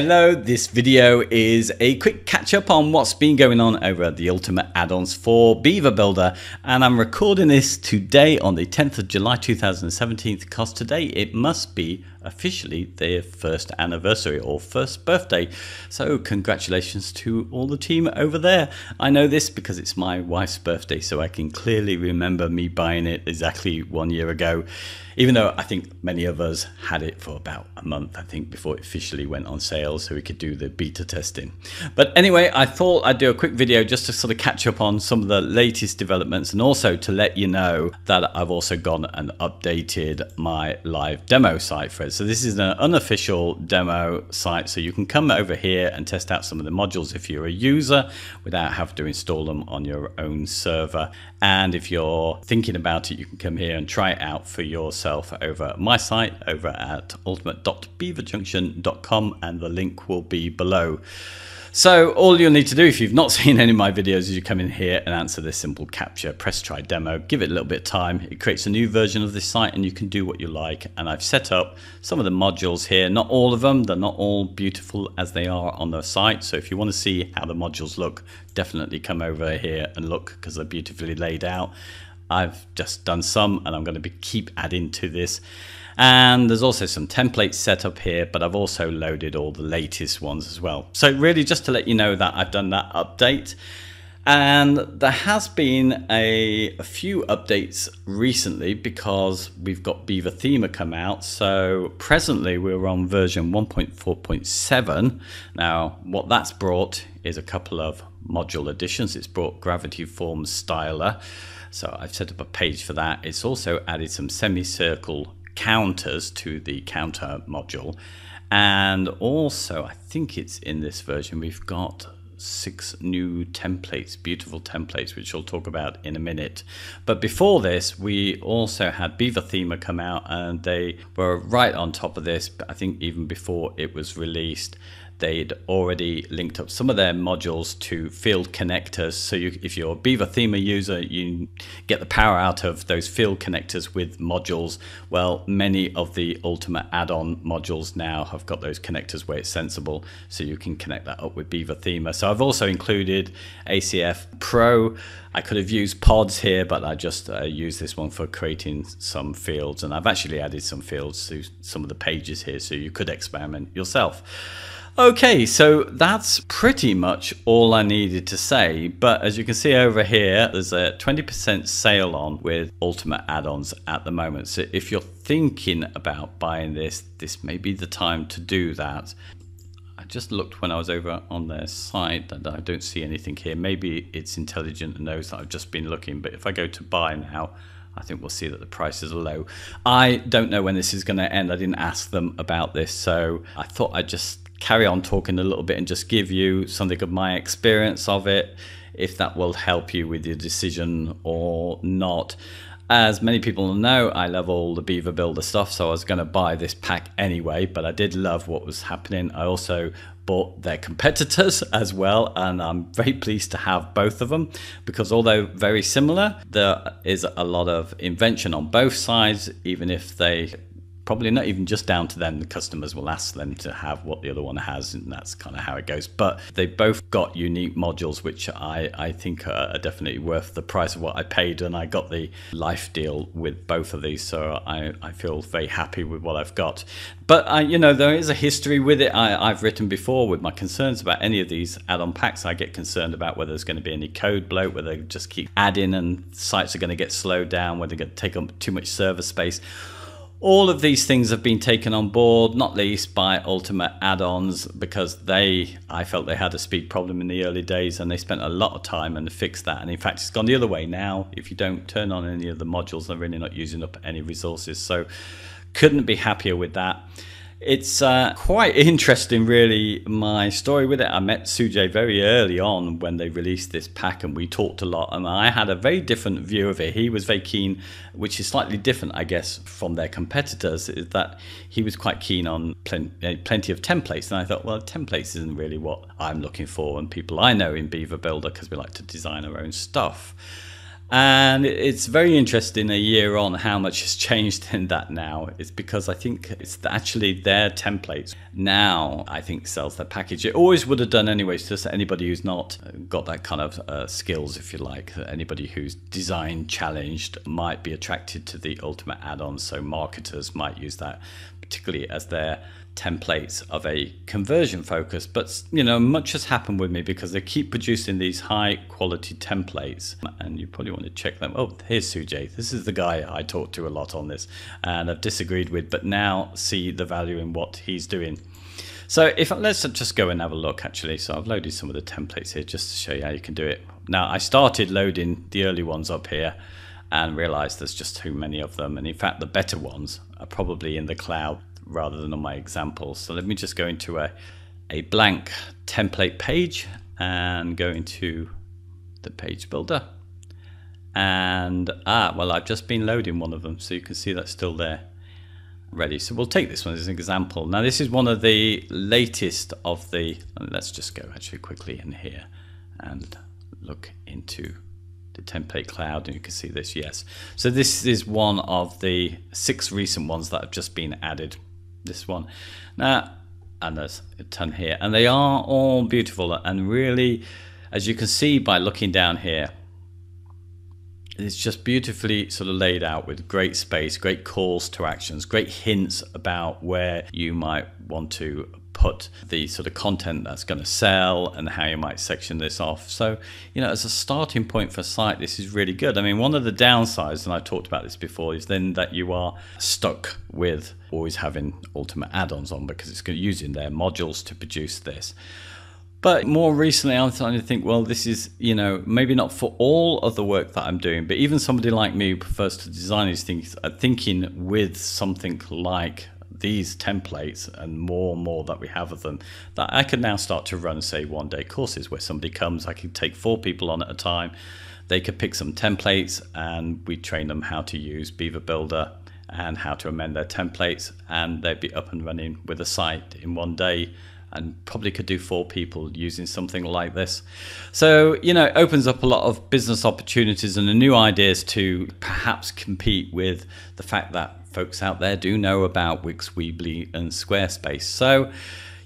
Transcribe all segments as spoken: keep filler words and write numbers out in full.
Hello, this video is a quick catch up on what's been going on over at the Ultimate Addons for Beaver Builder, and I'm recording this today on the tenth of July two thousand seventeen because today it must be officially their first anniversary or first birthday. So congratulations to all the team over there. I know this because it's my wife's birthday, so I can clearly remember me buying it exactly one year ago, even though I think many of us had it for about a month, I think, before it officially went on sale, so we could do the beta testing. But anyway, I thought I'd do a quick video just to sort of catch up on some of the latest developments, and also to let you know that I've also gone and updated my live demo site for it. So this is an unofficial demo site, so you can come over here and test out some of the modules if you're a user without having to install them on your own server. And if you're thinking about it, you can come here and try it out for yourself over at my site over at ultimate dot beaver junction dot com, and the The link will be below. So all you'll need to do, if you've not seen any of my videos, is you come in here and answer this simple captcha, press try demo, give it a little bit of time. It creates a new version of this site and you can do what you like. And I've set up some of the modules here, not all of them. They're not all beautiful as they are on the site. So if you want to see how the modules look, definitely come over here and look, because they're beautifully laid out. I've just done some and I'm going to be keep adding to this. And there's also some templates set up here, but I've also loaded all the latest ones as well. So really just to let you know that I've done that update. And there has been a, a few updates recently because we've got Beaver Themer come out. So presently we're on version one point four point seven. Now what that's brought is a couple of module additions. It's brought Gravity Form Styler. So I've set up a page for that. It's also added some semicircle counters to the counter module. And also, I think it's in this version, we've got six new templates, beautiful templates, which we'll talk about in a minute. But before this, we also had Beaver Themer come out, and they were right on top of this. But I think even before it was released, they'd already linked up some of their modules to field connectors. So you, if you're a Beaver Themer user, you get the power out of those field connectors with modules. Well, many of the Ultimate add-on modules now have got those connectors where it's sensible, so you can connect that up with Beaver Themer. So I've also included A C F Pro. I could have used pods here, but I just uh, used this one for creating some fields. And I've actually added some fields to some of the pages here, so you could experiment yourself. Okay, so that's pretty much all I needed to say, but as you can see over here, there's a twenty percent sale on with Ultimate add-ons at the moment. So if you're thinking about buying this, this may be the time to do that. I just looked when I was over on their site and I don't see anything here. Maybe it's intelligent and knows that I've just been looking, but if I go to buy now, I think we'll see that the prices are low. I don't know when this is going to end. I didn't ask them about this, so I thought I'd just carry on talking a little bit and just give you something of my experience of it, if that will help you with your decision or not. As many people know, I love all the Beaver Builder stuff, so I was going to buy this pack anyway, but I did love what was happening. I also bought their competitors as well, and I'm very pleased to have both of them, because although very similar, there is a lot of invention on both sides, even if they probably not even just down to them, the customers will ask them to have what the other one has, and that's kind of how it goes. But they both got unique modules, which I, I think are definitely worth the price of what I paid, and I got the life deal with both of these, so I, I feel very happy with what I've got. But I, you know, there is a history with it. I, I've written before with my concerns about any of these add-on packs. I get concerned about whether there's going to be any code bloat, whether they just keep adding and sites are going to get slowed down, whether they're going to take up too much server space. All of these things have been taken on board, not least by Ultimate Add-ons, because they, I felt they had a speed problem in the early days and they spent a lot of time and fixed that. And in fact, it's gone the other way now. If you don't turn on any of the modules, they're really not using up any resources. So couldn't be happier with that. It's uh, quite interesting, really, my story with it. I met Sujay very early on when they released this pack, and we talked a lot, and I had a very different view of it. He was very keen, which is slightly different, I guess, from their competitors, is that he was quite keen on plen plenty of templates. And I thought, well, templates isn't really what I'm looking for and people I know in Beaver Builder, because we like to design our own stuff. And it's very interesting a year on how much has changed in that now. It's because I think it's actually their templates now, I think, sells their package. It always would have done anyways, just anybody who's not got that kind of uh, skills, if you like, anybody who's design challenged might be attracted to the Ultimate add-on. So marketers might use that particularly as their templates of a conversion focus. But you know, much has happened with me because they keep producing these high quality templates, and you probably want to check them. Oh, here's Sujay. This is the guy I talked to a lot on this and I've disagreed with, but now see the value in what he's doing. So if let's just go and have a look actually. So I've loaded some of the templates here just to show you how you can do it. Now I started loading the early ones up here and realized there's just too many of them, and in fact the better ones are probably in the cloud rather than on my examples. So let me just go into a, a blank template page and go into the page builder. And ah, well, I've just been loading one of them, so you can see that's still there ready. So we'll take this one as an example. Now this is one of the latest of the, let's just go actually quickly in here and look into the template cloud, and you can see this, yes. So this is one of the six recent ones that have just been added. This one now, and there's a ton here, and they are all beautiful. And really, as you can see by looking down here, it's just beautifully sort of laid out with great space, great calls to actions, great hints about where you might want to put the sort of content that's going to sell and how you might section this off. So, you know, as a starting point for a site, this is really good. I mean, one of the downsides, and I've talked about this before, is then that you are stuck with always having Ultimate add-ons on because it's using their modules to produce this. But more recently, I'm starting to think, well, this is, you know, maybe not for all of the work that I'm doing, but even somebody like me who prefers to design these things, are thinking with something like these templates and more and more that we have of them, that I can now start to run, say, one day courses where somebody comes, I can take four people on at a time, they could pick some templates and we train them how to use Beaver Builder and how to amend their templates, and they'd be up and running with a site in one day, and probably could do four people using something like this. So, you know, it opens up a lot of business opportunities and the new ideas to perhaps compete with the fact that folks out there do know about Wix, Weebly and Squarespace. So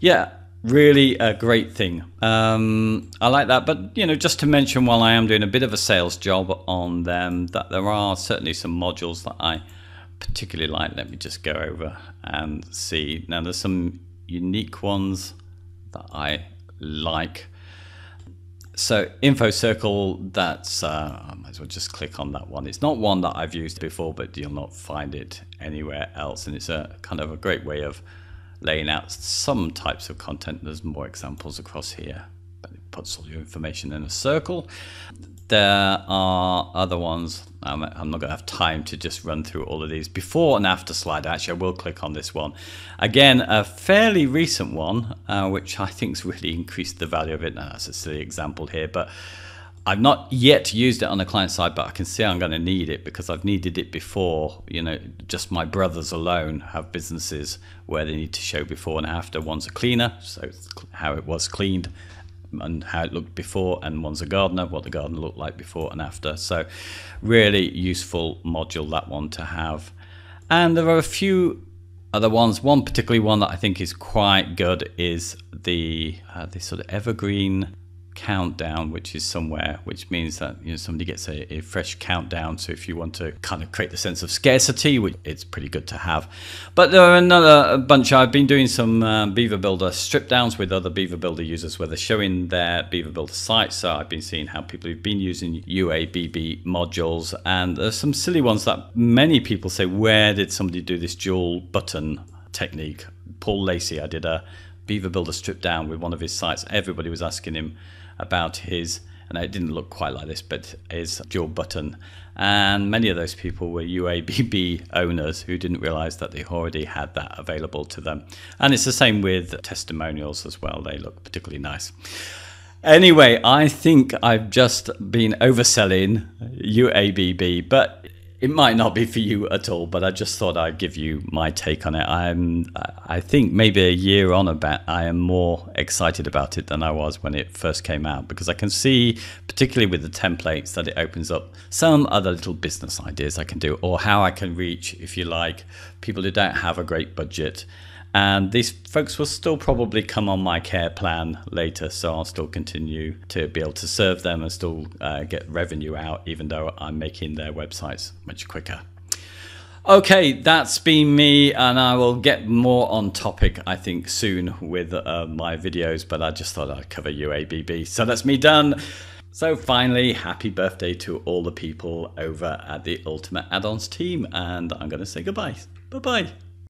yeah, really a great thing. Um, I like that. But, you know, just to mention, while I am doing a bit of a sales job on them, that there are certainly some modules that I particularly like. Let me just go over and see. Now there's some unique ones that I like. So info circle, that's uh, I might as well just click on that one. It's not one that I've used before, but you'll not find it anywhere else, and it's a kind of a great way of laying out some types of content. There's more examples across here, but it puts all your information in a circle. There are other ones. I'm, I'm not going to have time to just run through all of these. Before and after slide, actually, I will click on this one. Again, a fairly recent one, uh, which I think's really increased the value of it. Now, that's a silly example here, but I've not yet used it on the client side, but I can see I'm going to need it because I've needed it before. You know, just my brothers alone have businesses where they need to show before and after. One's a cleaner, so how it was cleaned and how it looked before, and one's a gardener, what the garden looked like before and after. So really useful module, that one, to have. And there are a few other ones. One particularly one that I think is quite good is the uh, this sort of evergreen countdown, which is somewhere, which means that, you know, somebody gets a, a fresh countdown. So if you want to kind of create the sense of scarcity, which it's pretty good to have. But there are another bunch. I've been doing some uh, Beaver Builder strip downs with other Beaver Builder users where they're showing their Beaver Builder sites. So I've been seeing how people have been using U A B B modules, and there's some silly ones that many people say, where did somebody do this dual button technique? Paul Lacey, I did a Beaver Builder strip down with one of his sites. Everybody was asking him about his, and it didn't look quite like this, but his dual button, and many of those people were U A B B owners who didn't realize that they already had that available to them. And it's the same with testimonials as well. They look particularly nice. Anyway, I think I've just been overselling U A B B, but It might not be for you at all, but I just thought I'd give you my take on it. I'm, I think maybe a year on about, I am more excited about it than I was when it first came out, because I can see, particularly with the templates, that it opens up some other little business ideas I can do, or how I can reach, if you like, people who don't have a great budget. And these folks will still probably come on my care plan later, so I'll still continue to be able to serve them and still uh, get revenue out, even though I'm making their websites much quicker. Okay, that's been me, and I will get more on topic, I think, soon with uh, my videos, but I just thought I'd cover U A B B. So that's me done. So finally, happy birthday to all the people over at the Ultimate Addons team, and I'm going to say goodbye. Bye-bye.